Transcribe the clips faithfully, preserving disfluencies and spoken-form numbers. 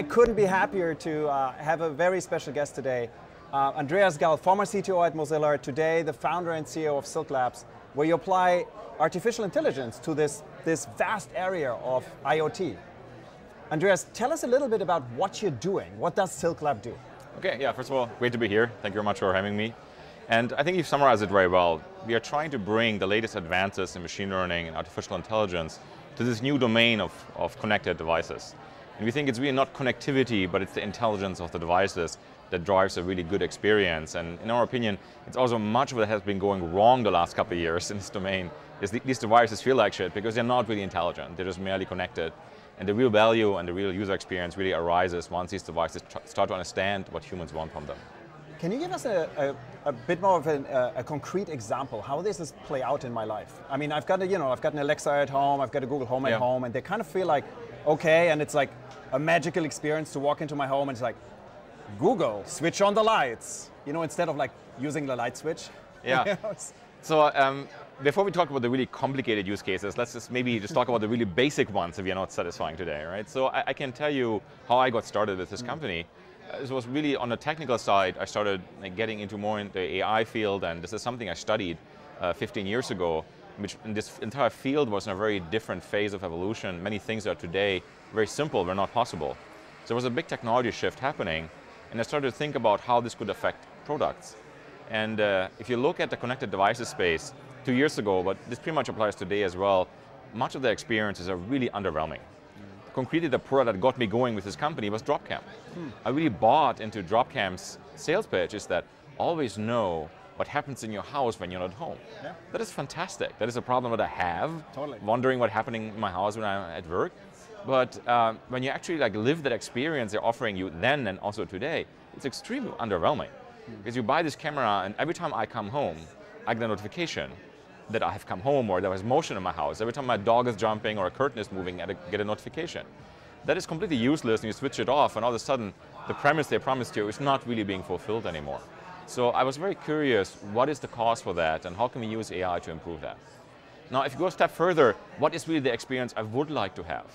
I couldn't be happier to uh, have a very special guest today. Uh, Andreas Gal, former C T O at Mozilla, today the founder and C E O of Silk Labs, where you apply artificial intelligence to this, this vast area of IoT. Andreas, tell us a little bit about what you're doing. What does Silk Lab do? Okay, yeah, first of all, great to be here. Thank you very much for having me. And I think you've summarized it very well. We are trying to bring the latest advances in machine learning and artificial intelligence to this new domain of, of connected devices. And we think it's really not connectivity, but it's the intelligence of the devices that drives a really good experience. And in our opinion, it's also much of what has been going wrong the last couple of years in this domain is the, these devices feel like shit because they're not really intelligent. They're just merely connected. And the real value and the real user experience really arises once these devices tr start to understand what humans want from them. Can you give us a, a, a bit more of an, a, a concrete example? How does this play out in my life? I mean, I've got a, you know, I've got an Alexa at home, I've got a Google Home at yeah. home, and they kind of feel like, okay, and it's like a magical experience to walk into my home and it's like, Google, switch on the lights. You know, instead of like using the light switch. Yeah. So um, before we talk about the really complicated use cases, let's just maybe just talk about the really basic ones if you're not satisfying today, right? So I, I can tell you how I got started with this mm. company. This was really on the technical side. I started like, getting into more in the A I field, and this is something I studied uh, fifteen years ago, which in this entire field was in a very different phase of evolution. Many things that are today very simple were not possible. So there was a big technology shift happening, and I started to think about how this could affect products. And uh, if you look at the connected devices space two years ago, but this pretty much applies today as well, much of the experiences are really underwhelming. Concretely, the product that got me going with this company was Dropcam. Hmm. I really bought into Dropcam's sales pitch is that always know what happens in your house when you're not home. Yeah. That is fantastic. That is a problem that I have, totally. Wondering what's happening in my house when I'm at work. But uh, when you actually like, live that experience they're offering you then and also today, it's extremely underwhelming. Hmm. Because you buy this camera and every time I come home, I get a notification that I have come home or there was motion in my house. Every time my dog is jumping or a curtain is moving, I get a notification. That is completely useless and you switch it off and all of a sudden the premise they promised you is not really being fulfilled anymore. So I was very curious, what is the cause for that and how can we use A I to improve that? Now if you go a step further, what is really the experience I would like to have?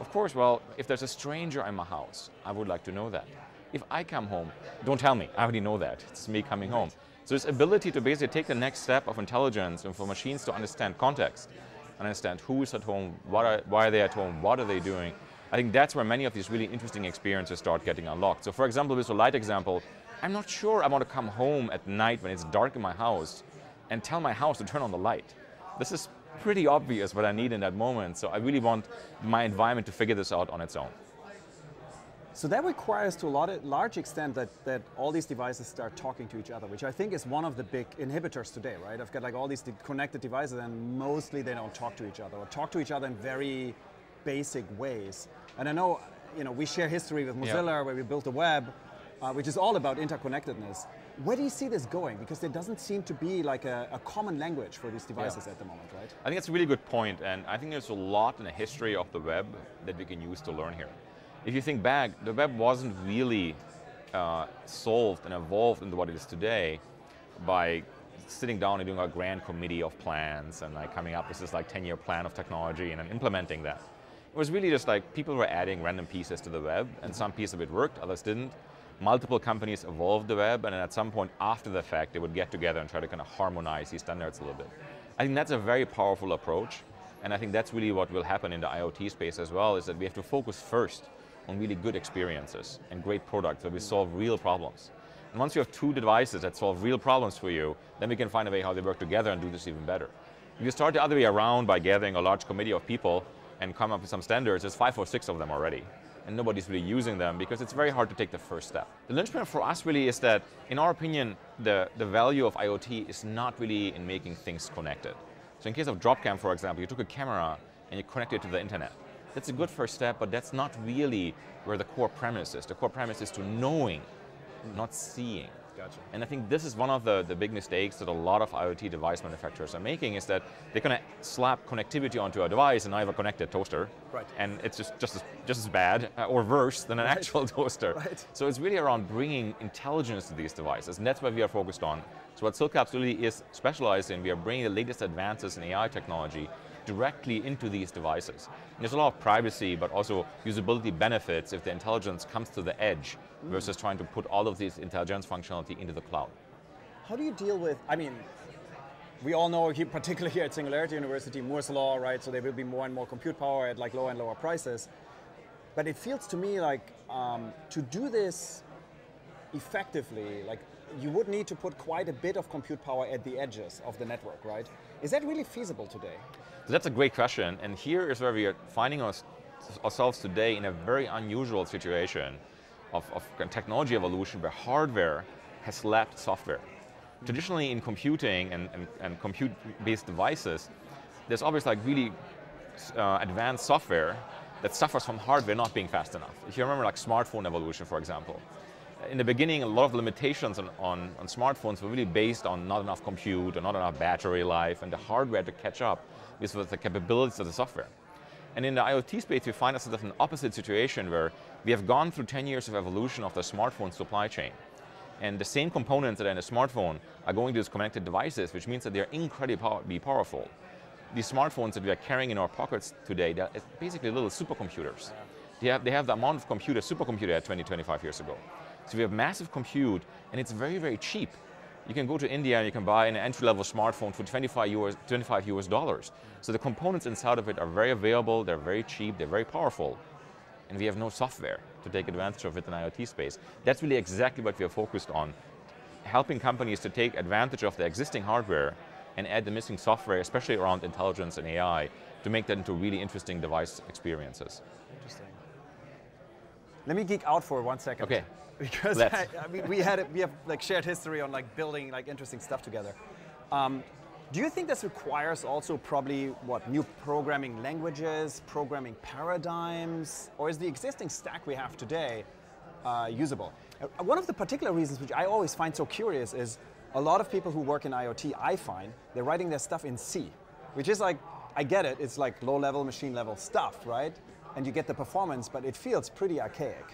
Of course, well, if there's a stranger in my house, I would like to know that. If I come home, don't tell me, I already know that, it's me coming home. So this ability to basically take the next step of intelligence and for machines to understand context, understand who is at home, what are, why are they at home, what are they doing, I think that's where many of these really interesting experiences start getting unlocked. So for example, with the light example, I'm not sure I want to come home at night when it's dark in my house and tell my house to turn on the light. This is pretty obvious what I need in that moment, so I really want my environment to figure this out on its own. So that requires to a lot of, large extent that, that all these devices start talking to each other, which I think is one of the big inhibitors today, right? I've got like all these de connected devices and mostly they don't talk to each other or talk to each other in very basic ways. And I know, you know, we share history with Mozilla yeah. where we built the web, uh, which is all about interconnectedness. Where do you see this going? Because there doesn't seem to be like a, a common language for these devices yeah. at the moment, right? I think that's a really good point, and I think there's a lot in the history of the web that we can use to learn here. If you think back, the web wasn't really uh, solved and evolved into what it is today by sitting down and doing a grand committee of plans and like coming up with this like ten-year plan of technology and then implementing that. It was really just like people were adding random pieces to the web, and some piece of it worked, others didn't. Multiple companies evolved the web, and then at some point after the fact, they would get together and try to kind of harmonize these standards a little bit. I think that's a very powerful approach, and I think that's really what will happen in the IoT space as well, is that we have to focus first on really good experiences and great products where we solve real problems. And once you have two devices that solve real problems for you, then we can find a way how they work together and do this even better. If you start the other way around by gathering a large committee of people and come up with some standards, there's five or six of them already. And nobody's really using them because it's very hard to take the first step. The linchpin for us really is that, in our opinion, the, the value of IoT is not really in making things connected. So in case of Dropcam, for example, you took a camera and you connected it to the internet. That's a good first step, but that's not really where the core premise is. The core premise is to knowing, not seeing. Gotcha. And I think this is one of the, the big mistakes that a lot of IoT device manufacturers are making, is that they're going to slap connectivity onto a device and I have a connected toaster. Right. And it's just, just, as, just as bad uh, or worse than an right. actual toaster. Right. So it's really around bringing intelligence to these devices, and that's what we are focused on. So what Silk Labs really is specialized in, we are bringing the latest advances in A I technology directly into these devices. And there's a lot of privacy, but also usability benefits if the intelligence comes to the edge mm. versus trying to put all of this intelligence functionality into the cloud. How do you deal with, I mean, we all know, here, particularly here at Singularity University, Moore's Law, right? So there will be more and more compute power at like lower and lower prices. But it feels to me like um, to do this effectively, like you would need to put quite a bit of compute power at the edges of the network, right? Is that really feasible today? So that's a great question, and here is where we are finding our, ourselves today in a very unusual situation of, of technology evolution where hardware has lapped software. Mm-hmm. Traditionally in computing and, and, and compute-based devices, there's always like really uh, advanced software that suffers from hardware not being fast enough. If you remember like smartphone evolution, for example. In the beginning, a lot of limitations on, on, on smartphones were really based on not enough compute or not enough battery life and the hardware to catch up with the capabilities of the software. And in the IoT space, we find ourselves in an opposite situation where we have gone through ten years of evolution of the smartphone supply chain. And the same components that are in a smartphone are going to these connected devices, which means that they're incredibly powerful. These smartphones that we are carrying in our pockets today, they're basically little supercomputers. They have, they have the amount of computer, supercomputer had twenty, twenty-five years ago. So we have massive compute, and it's very, very cheap. You can go to India and you can buy an entry-level smartphone for twenty-five U S, twenty-five U S dollars. So the components inside of it are very available, they're very cheap, they're very powerful, and we have no software to take advantage of it in the IoT space. That's really exactly what we are focused on, helping companies to take advantage of the existing hardware and add the missing software, especially around intelligence and A I, to make that into really interesting device experiences. Interesting. Let me geek out for one second. Okay. Because I, I mean, we had we have like shared history on like building like interesting stuff together. Um, do you think this requires also probably what new programming languages, programming paradigms, or is the existing stack we have today uh, usable? Uh, one of the particular reasons which I always find so curious is a lot of people who work in IoT, I find they're writing their stuff in C, which is like I get it. It's like low-level machine-level stuff, right? And you get the performance, but it feels pretty archaic.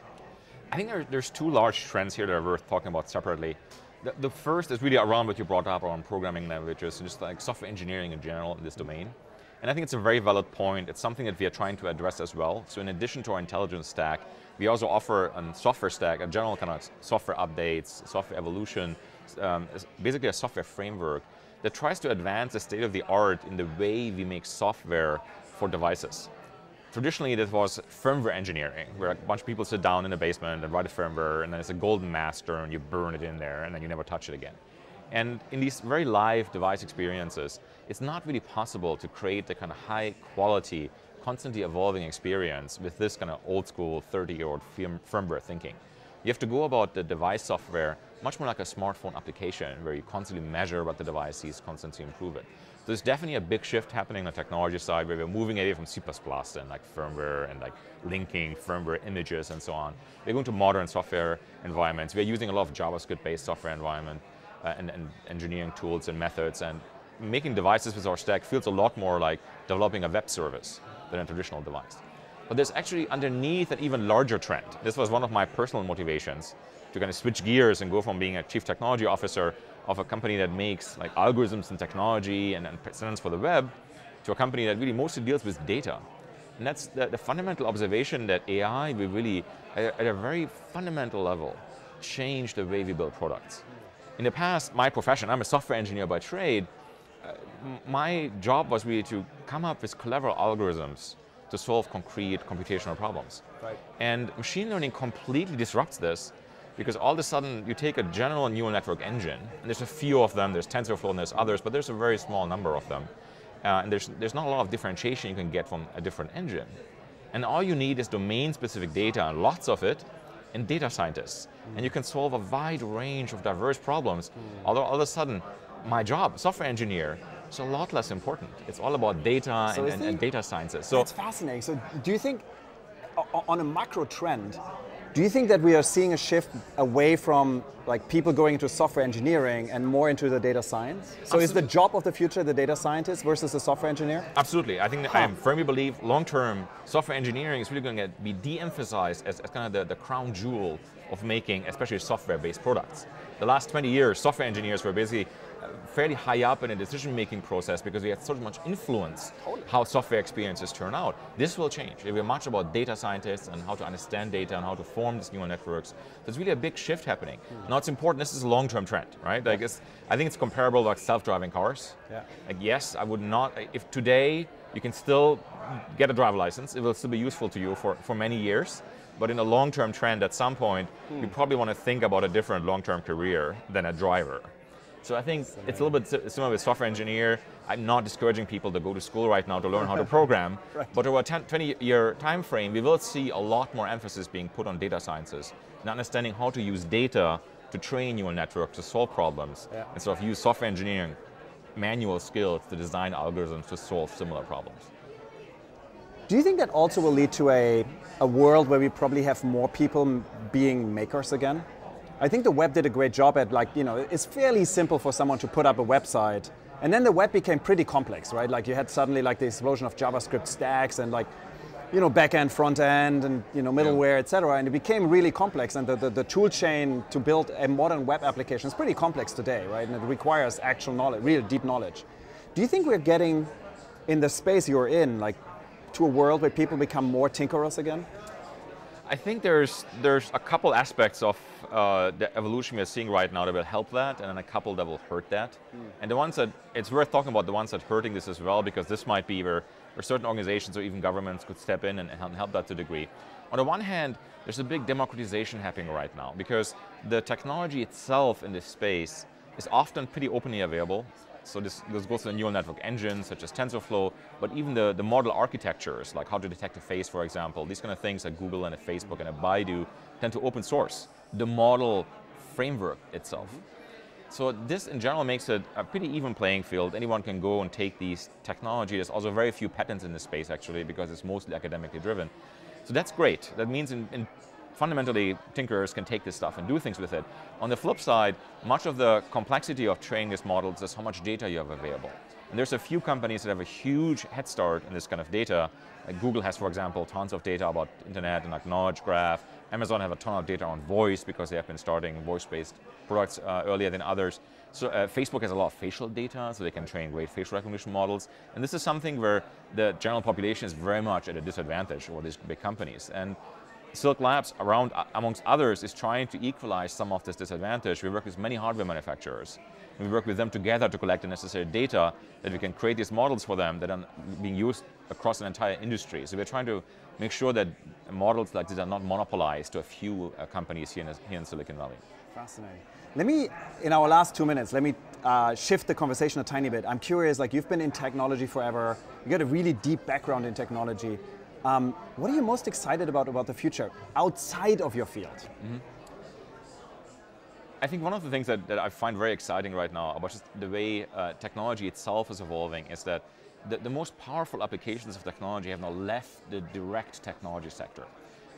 I think there, there's two large trends here that are worth talking about separately. The, the first is really around what you brought up around programming languages and just like software engineering in general in this domain. And I think it's a very valid point. It's something that we are trying to address as well. So in addition to our intelligence stack, we also offer a software stack, a general kind of software updates, software evolution, um, basically a software framework that tries to advance the state of the art in the way we make software for devices. Traditionally, this was firmware engineering, where a bunch of people sit down in the basement and write a firmware, and then it's a golden master, and you burn it in there, and then you never touch it again. And in these very live device experiences, it's not really possible to create the kind of high-quality, constantly evolving experience with this kind of old-school, thirty-year-old firmware thinking. You have to go about the device software much more like a smartphone application, where you constantly measure what the device sees, constantly improve it. So there's definitely a big shift happening on the technology side, where we're moving away from C plus plus and like firmware and like linking firmware images and so on. We're going to modern software environments. We're using a lot of JavaScript-based software environment uh, and, and engineering tools and methods, and making devices with our stack feels a lot more like developing a web service than a traditional device. But there's actually underneath an even larger trend. This was one of my personal motivations to kind of switch gears and go from being a chief technology officer of a company that makes like algorithms and technology and, and precedents for the web to a company that really mostly deals with data. And that's the, the fundamental observation that A I will really, at a very fundamental level, change the way we build products. In the past, my profession, I'm a software engineer by trade, uh, my job was really to come up with clever algorithms to solve concrete computational problems. Right. And machine learning completely disrupts this, because all of a sudden you take a general neural network engine, and there's a few of them, there's TensorFlow and there's others, but there's a very small number of them. Uh, and there's, there's not a lot of differentiation you can get from a different engine. And all you need is domain-specific data, and lots of it, and data scientists. Mm. And you can solve a wide range of diverse problems, mm. although all of a sudden, my job, software engineer, is a lot less important. It's all about data so and, and, and data sciences. So it's fascinating. So do you think, on a macro trend, do you think that we are seeing a shift away from like people going into software engineering and more into the data science? So Absolutely. Is the job of the future the data scientist versus the software engineer? Absolutely. I think that huh. I firmly believe long-term software engineering is really going to be de-emphasized as, as kind of the, the crown jewel of making, especially software-based products. The last twenty years, software engineers were basically fairly high up in a decision-making process because we had so much influence totally. How software experiences turn out. This will change. It will be much about data scientists and how to understand data and how to form these neural networks. So it's really a big shift happening. Mm. Now it's important, this is a long-term trend, right? Like it's, I think it's comparable to like self-driving cars. Yeah. Like yes, I would not, if today you can still get a driver license, it will still be useful to you for, for many years. But in a long-term trend, at some point, hmm. you probably want to think about a different long-term career than a driver. So I think Similar. It's a little bit similar with software engineer. I'm not discouraging people to go to school right now to learn how to program. Right. But over a ten, twenty year time frame, we will see a lot more emphasis being put on data sciences and understanding how to use data to train neural networks to solve problems yeah. instead of use software engineering manual skills to design algorithms to solve similar problems. Do you think that also will lead to a, a world where we probably have more people being makers again? I think the web did a great job at, like, you know, it's fairly simple for someone to put up a website, and then the web became pretty complex, right? Like you had suddenly like the explosion of JavaScript stacks and like, you know, back-end, front-end, and, you know, middleware, yeah. et cetera, and it became really complex, and the, the, the tool chain to build a modern web application is pretty complex today, right? And it requires actual knowledge, real deep knowledge. Do you think we're getting, in the space you're in, like, to a world where people become more tinkerers again? I think there's, there's a couple aspects of uh, the evolution we're seeing right now that will help that, and then a couple that will hurt that. Mm. And the ones that, it's worth talking about the ones that are hurting this as well, because this might be where where certain organizations or even governments could step in and help that to a degree. On the one hand, there's a big democratization happening right now because the technology itself in this space is often pretty openly available. So this, this goes to the neural network engines such as TensorFlow, but even the, the model architectures, like how to detect a face, for example, these kind of things that Google and a Facebook and a Baidu tend to open source, the model framework itself. So this in general makes it a pretty even playing field. Anyone can go and take these technology. There's also very few patents in this space actually because it's mostly academically driven. So that's great. That means in, in fundamentally tinkerers can take this stuff and do things with it. On the flip side, much of the complexity of training these models is how much data you have available. And there's a few companies that have a huge head start in this kind of data. Like Google has, for example, tons of data about internet and like knowledge graph. Amazon have a ton of data on voice because they have been starting voice-based products uh, earlier than others. So uh, Facebook has a lot of facial data, so they can train great facial recognition models. And this is something where the general population is very much at a disadvantage for these big companies. And Silk Labs, around, uh, amongst others, is trying to equalize some of this disadvantage. We work with many hardware manufacturers. We work with them together to collect the necessary data that we can create these models for them that are being used across an entire industry. So we're trying to make sure that models like this are not monopolized to a few uh, companies here in, here in Silicon Valley. Fascinating. Let me, in our last two minutes, let me uh, shift the conversation a tiny bit. I'm curious, like you've been in technology forever. You got a really deep background in technology. Um, what are you most excited about about the future outside of your field? Mm-hmm. I think one of the things that, that I find very exciting right now about just the way uh, technology itself is evolving is that the, the most powerful applications of technology have now left the direct technology sector.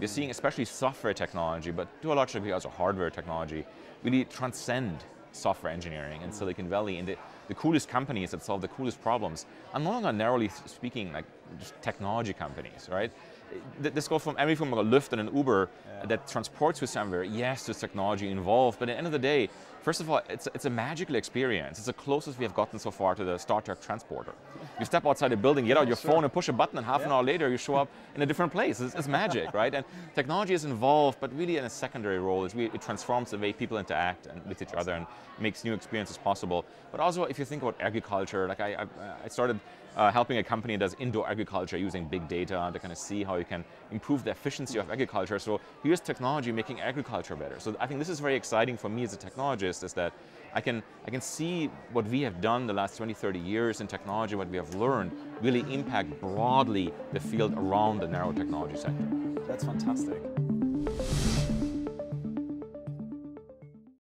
We're seeing especially software technology, but to a large degree also hardware technology, really transcend software engineering in Silicon Valley, and the, the coolest companies that solve the coolest problems are no longer narrowly speaking like just technology companies, right? This goes from everything from a Lyft and an Uber yeah. that transports you somewhere. Yes, there's technology involved, but at the end of the day, first of all, it's, it's a magical experience. It's the closest we have gotten so far to the Star Trek transporter. You step outside a building, get out your sure. phone and push a button, and half yeah. an hour later you show up in a different place. It's, it's magic, right? And technology is involved, but really in a secondary role. It's really, it transforms the way people interact and with each awesome. Other and makes new experiences possible. But also, if you think about agriculture, like I, I, I started Uh, helping a company that does indoor agriculture using big data to kind of see how you can improve the efficiency of agriculture. So here's technology making agriculture better. So I think this is very exciting for me as a technologist, is that I can, I can see what we have done the last twenty, thirty years in technology, what we have learned, really impact broadly the field around the narrow technology sector. That's fantastic.